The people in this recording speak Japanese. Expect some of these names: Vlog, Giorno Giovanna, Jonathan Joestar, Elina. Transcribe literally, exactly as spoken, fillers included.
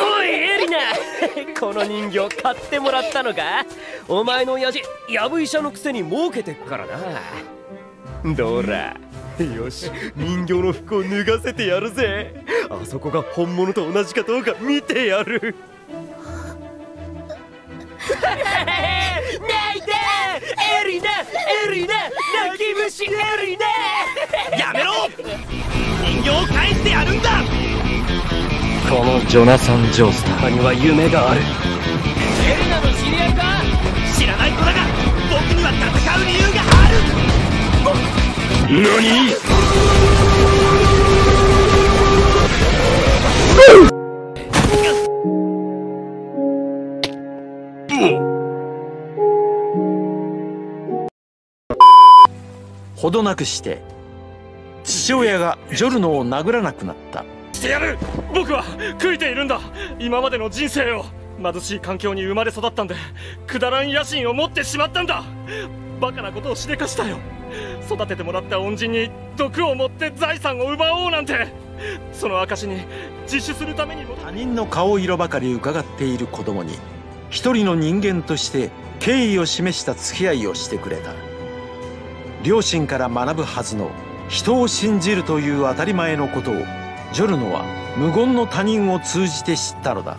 おいエリナこの人形買ってもらったのか。お前の親父やぶ医者のくせに儲けてっからな。どらよし人形の服を脱がせてやるぜ。あそこが本物と同じかどうか見てやる。泣いてエリナエリナ泣き虫エリナやめろ。人形を返してやるんだ。このジョナサン・ジョースターには夢がある。エリナの知り合いか。知らない子だが僕には戦う理由がある。何ほどなくして父親がジョルノを殴らなくなった。してやる。僕は悔いているんだ。今までの人生を貧しい環境に生まれ育ったんでくだらん野心を持ってしまったんだ。バカなことをしでかしたよ。育ててもらった恩人に毒を持って財産を奪おうなんて。その証に自首するためにも他人の顔色ばかり伺っている子供に一人の人間として敬意を示した付き合いをしてくれた。両親から学ぶはずの人を信じるという当たり前のことをジョルノは無言の他人を通じて知ったのだ。